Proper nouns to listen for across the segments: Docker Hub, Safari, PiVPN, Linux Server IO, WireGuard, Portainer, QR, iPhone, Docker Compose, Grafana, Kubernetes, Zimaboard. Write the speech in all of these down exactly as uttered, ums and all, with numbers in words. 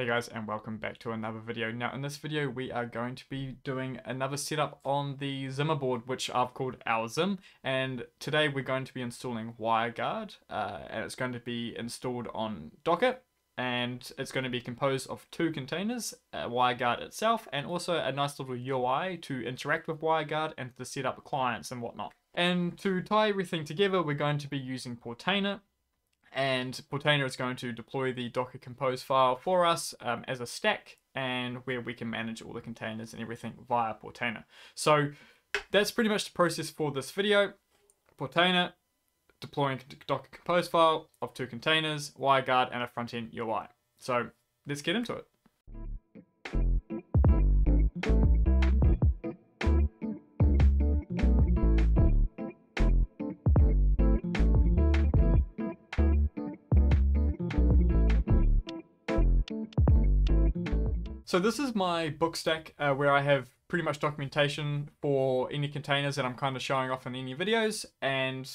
Hey guys, and welcome back to another video. Now in this video we are going to be doing another setup on the Zimaboard, which I've called our Zim, and today we're going to be installing WireGuard, uh, and it's going to be installed on Docker, and it's going to be composed of two containers, uh, WireGuard itself, and also a nice little U I to interact with WireGuard and to set up clients and whatnot. And to tie everything together, we're going to be using Portainer, and Portainer is going to deploy the Docker Compose file for us um, as a stack, and where we can manage all the containers and everything via Portainer. So that's pretty much the process for this video. Portainer, deploying Docker Compose file of two containers, WireGuard, and a front-end U I. So let's get into it. So this is my book stack uh, where I have pretty much documentation for any containers that I'm kind of showing off in any videos, and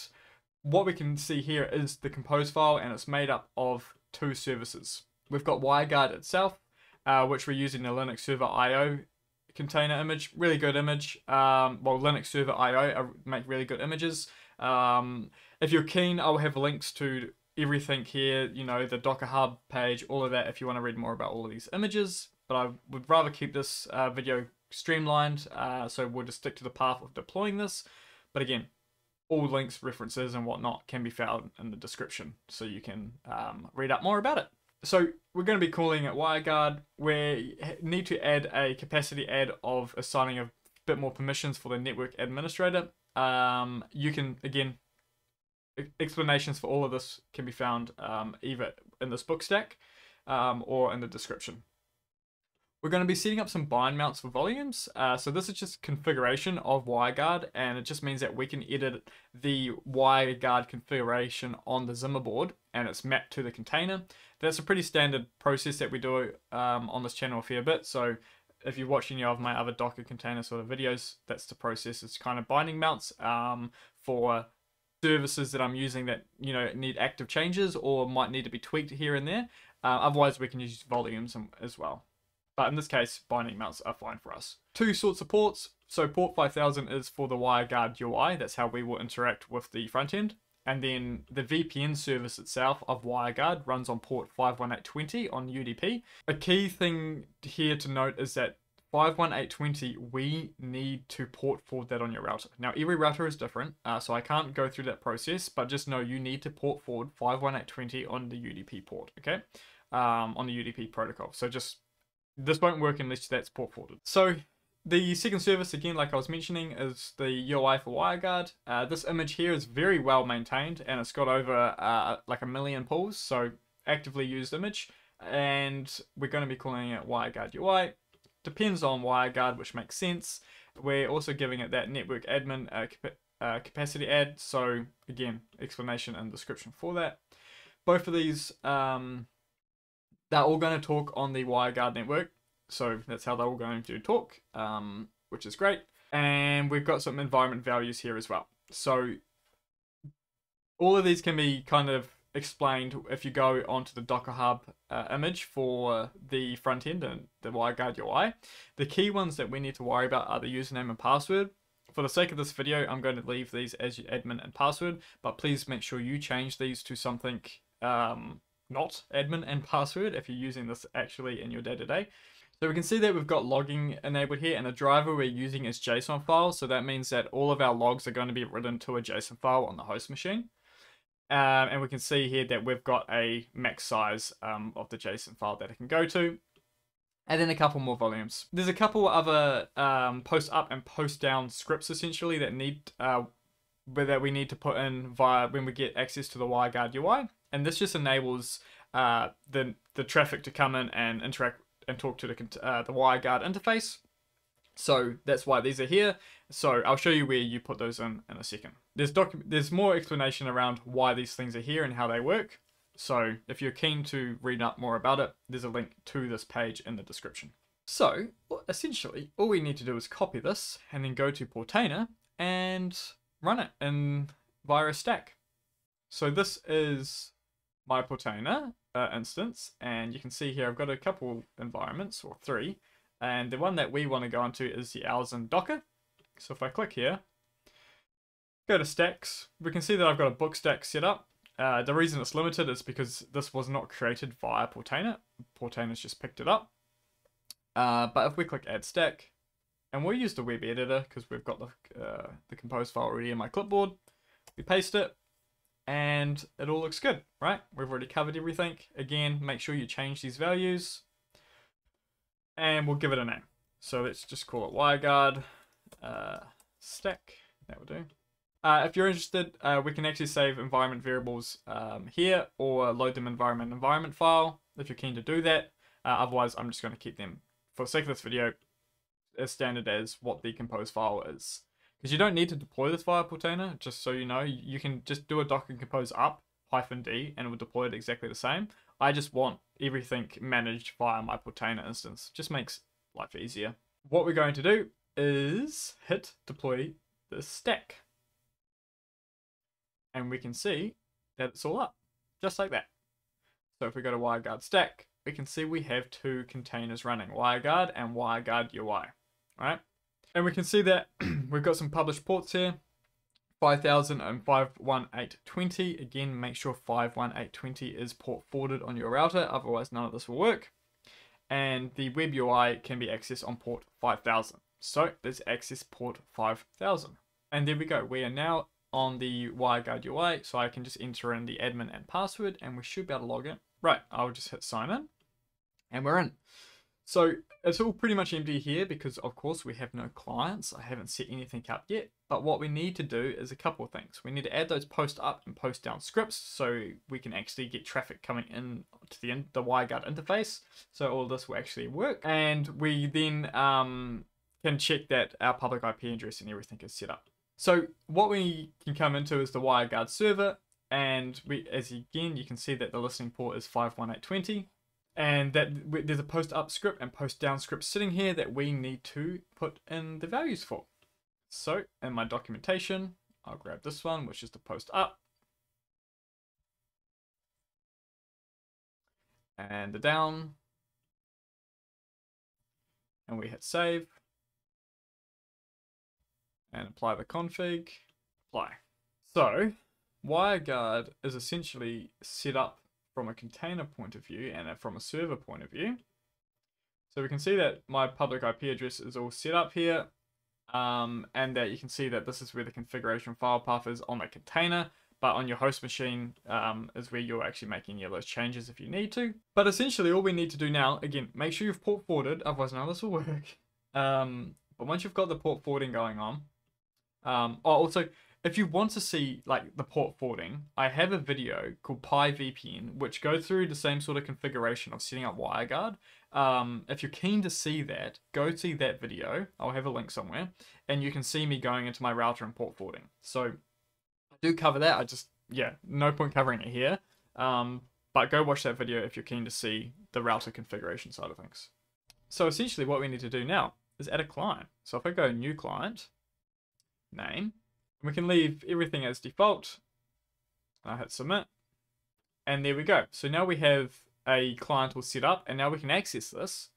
what we can see here is the compose file, and it's made up of two services. We've got WireGuard itself, uh, which we're using the Linux Server I O container image, really good image. Um, well, Linux Server I O make really good images. Um, if you're keen, I'll have links to everything here, you know, the Docker Hub page, all of that, if you want to read more about all of these images. But I would rather keep this uh, video streamlined, uh, so we'll just stick to the path of deploying this. But again, all links, references and whatnot can be found in the description, so you can um, read up more about it. So we're going to be calling it WireGuard. We need to add a capacity add of assigning a bit more permissions for the network administrator. Um, you can, again, explanations for all of this can be found um, either in this book stack um, or in the description. We're going to be setting up some bind mounts for volumes. Uh, so this is just configuration of WireGuard, and it just means that we can edit the WireGuard configuration on the Zimaboard, and it's mapped to the container. That's a pretty standard process that we do um, on this channel a fair bit. So if you watch any of my other Docker container sort of videos, that's the process. It's kind of binding mounts um, for services that I'm using that, you know, need active changes or might need to be tweaked here and there. Uh, otherwise, we can use volumes as well. But in this case, binding mounts are fine for us. Two sorts of ports. So port five thousand is for the WireGuard U I. That's how we will interact with the front end. And then the V P N service itself of WireGuard runs on port five one eight two zero on U D P. A key thing here to note is that five one eight two zero, we need to port forward that on your router. Now, every router is different, uh, so I can't go through that process, but just know you need to port forward five one eight two zero on the U D P port, okay? Um, on the U D P protocol. So just... this won't work unless that's port forwarded. So the second service, again, like I was mentioning, is the U I for WireGuard. Uh, this image here is very well maintained, and it's got over uh, like a million pulls, so actively used image. And we're going to be calling it WireGuard U I. Depends on WireGuard, which makes sense. We're also giving it that network admin uh, cap uh, capacity add. So again, explanation and description for that. Both of these... Um, They're all going to talk on the WireGuard network, so that's how they're all going to talk, um, which is great. And we've got some environment values here as well. So all of these can be kind of explained if you go onto the Docker Hub uh, image for the front end and the WireGuard U I. The key ones that we need to worry about are the username and password. For the sake of this video, I'm going to leave these as your admin and password, but please make sure you change these to something um, not admin and password if you're using this actually in your day-to-day. So we can see that we've got logging enabled here, and the driver we're using is JSON files. So that means that all of our logs are going to be written to a JSON file on the host machine. Um, and we can see here that we've got a max size um, of the JSON file that it can go to. And then a couple more volumes. There's a couple other um, post up and post down scripts essentially that need uh, that we need to put in via when we get access to the WireGuard U I. And this just enables uh, the, the traffic to come in and interact and talk to the, uh, the WireGuard interface. So that's why these are here. So I'll show you where you put those in in a second. There's, docu there's more explanation around why these things are here and how they work. So if you're keen to read up more about it, there's a link to this page in the description. So essentially, all we need to do is copy this and then go to Portainer and run it in via a stack. So this is my Portainer uh, instance, and you can see here I've got a couple environments, or three, and the one that we want to go into is the ours in Docker. So if I click here, go to stacks, we can see that I've got a book stack set up. Uh, the reason it's limited is because this was not created via Portainer. Portainer's just picked it up. Uh, but if we click add stack, and we'll use the web editor because we've got the, uh, the compose file already in my clipboard, we paste it, and it all looks good, right? We've already covered everything. Again, make sure you change these values, and we'll give it a name. So let's just call it WireGuard uh, stack, that will do. Uh, if you're interested, uh, we can actually save environment variables um, here, or load them environment environment file if you're keen to do that. Uh, otherwise, I'm just going to keep them, for the sake of this video, as standard as what the compose file is. Because you don't need to deploy this via Portainer, just so you know. You can just do a docker compose up hyphen D and it will deploy it exactly the same. I just want everything managed via my Portainer instance. Just makes life easier. What we're going to do is hit deploy the stack. And we can see that it's all up, just like that. So if we go to WireGuard stack, we can see we have two containers running, WireGuard and WireGuard U I, right? And we can see that we've got some published ports here, five thousand and five one eight two zero. Again, make sure five one eight two zero is port forwarded on your router, otherwise none of this will work. And the web U I can be accessed on port five thousand. So there's access port five thousand. And there we go, we are now on the WireGuard U I, so I can just enter in the admin and password and we should be able to log in. Right, I'll just hit sign in and we're in. So it's all pretty much empty here because of course we have no clients. I haven't set anything up yet, but what we need to do is a couple of things. We need to add those post up and post down scripts so we can actually get traffic coming in to the, in the WireGuard interface. So all this will actually work. And we then um, can check that our public I P address and everything is set up. So what we can come into is the WireGuard server, and we, as again, you can see that the listening port is five one eight two zero, and that we, there's a post up script and post down script sitting here that we need to put in the values for. So in my documentation, I'll grab this one, which is the post up, and the down, and we hit save. And apply the config, apply. So WireGuard is essentially set up from a container point of view and from a server point of view. So we can see that my public I P address is all set up here, um, and that you can see that this is where the configuration file path is on the container, but on your host machine um, is where you're actually making your those changes if you need to. But essentially all we need to do now, again, make sure you've port forwarded, otherwise none of this will work. Um, but once you've got the port forwarding going on, Um, oh, also, if you want to see like the port forwarding, I have a video called Pi V P N, which goes through the same sort of configuration of setting up WireGuard. Um, if you're keen to see that, go see that video. I'll have a link somewhere, and you can see me going into my router and port forwarding. So I do cover that. I just, yeah, no point covering it here. Um, but go watch that video if you're keen to see the router configuration side of things. So essentially what we need to do now is add a client. So if I go new client, name, we can leave everything as default. I hit submit, and there we go. So now we have a client all set up, and now we can access this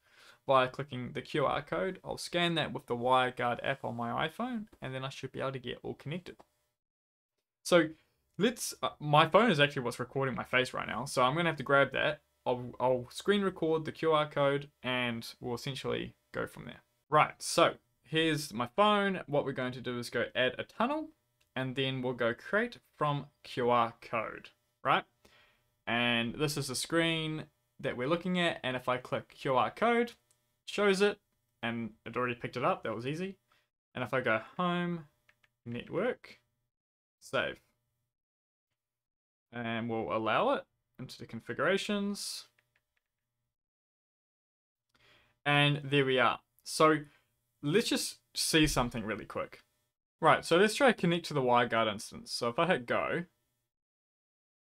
by clicking the Q R code. I'll scan that with the WireGuard app on my iPhone, and then I should be able to get all connected. So let's, uh, my phone is actually what's recording my face right now, so I'm gonna have to grab that. I'll, I'll screen record the Q R code, and we'll essentially go from there. Right, so here's my phone. What we're going to do is go add a tunnel, and then we'll go create from Q R code, right? And this is the screen that we're looking at. And if I click Q R code, it shows it, and it already picked it up. That was easy. And if I go home, network, save, and we'll allow it into the configurations. And there we are. So let's just see something really quick. Right, so let's try to connect to the WireGuard instance. So if I hit go,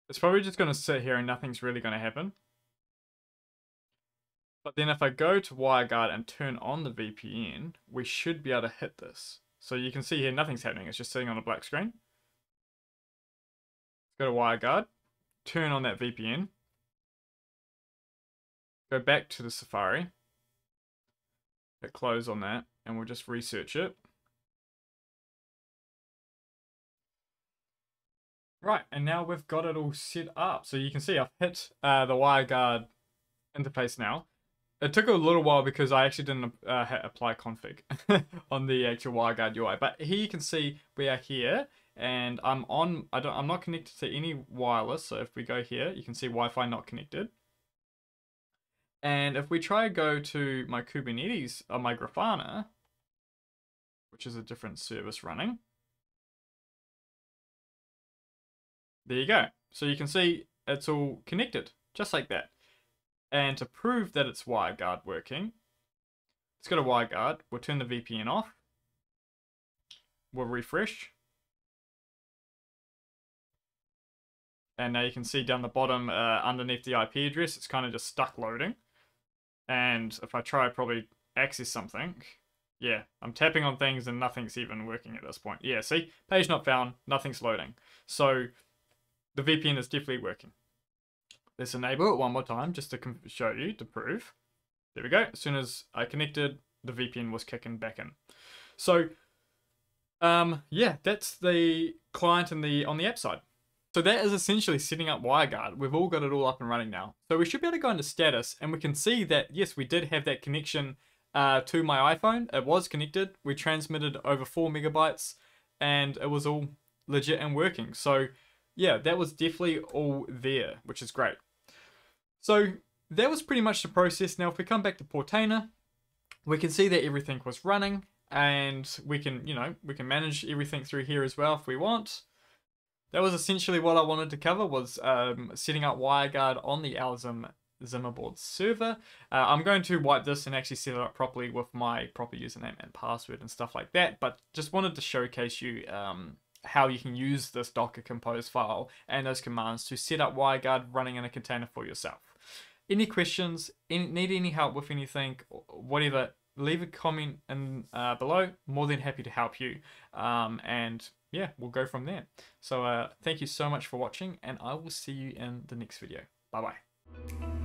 it's probably just going to sit here and nothing's really going to happen. But then if I go to WireGuard and turn on the V P N, we should be able to hit this. So you can see here, nothing's happening. It's just sitting on a black screen. Go to WireGuard, turn on that V P N, go back to the Safari, hit close on that, and we'll just research it. Right, and now we've got it all set up. So you can see I've hit uh, the WireGuard interface now. It took a little while because I actually didn't uh, apply config on the actual WireGuard U I. But here you can see we are here, and I'm on. I don't. I'm not connected to any wireless. So if we go here, you can see Wi-Fi not connected. And if we try to go to my Kubernetes or my Grafana, which is a different service running. There you go. So you can see it's all connected, just like that. And to prove that it's WireGuard working, let's go to WireGuard. We'll turn the V P N off. We'll refresh. And now you can see down the bottom, uh, underneath the I P address, it's kind of just stuck loading. And if I try probably access something, yeah, I'm tapping on things and nothing's even working at this point. Yeah, see, page not found, nothing's loading. So the V P N is definitely working. Let's enable it one more time just to show you, to prove. There we go. As soon as I connected, the V P N was kicking back in. So, um, yeah, that's the client and the on the app side. So that is essentially setting up WireGuard. We've all got it all up and running now. So we should be able to go into status, and we can see that, yes, we did have that connection uh, to my iPhone. It was connected. We transmitted over four megabytes, and it was all legit and working. So yeah, that was definitely all there, which is great. So that was pretty much the process. Now, if we come back to Portainer, we can see that everything was running, and we can, you know, we can manage everything through here as well if we want. That was essentially what I wanted to cover, was um, setting up WireGuard on the Zim Zimaboard server. Uh, I'm going to wipe this and actually set it up properly with my proper username and password and stuff like that, but just wanted to showcase you um, how you can use this Docker Compose file and those commands to set up WireGuard running in a container for yourself. Any questions, any, need any help with anything, whatever, leave a comment in, uh, below. More than happy to help you. Um, and yeah, we'll go from there. So uh, thank you so much for watching, and I will see you in the next video. Bye-bye.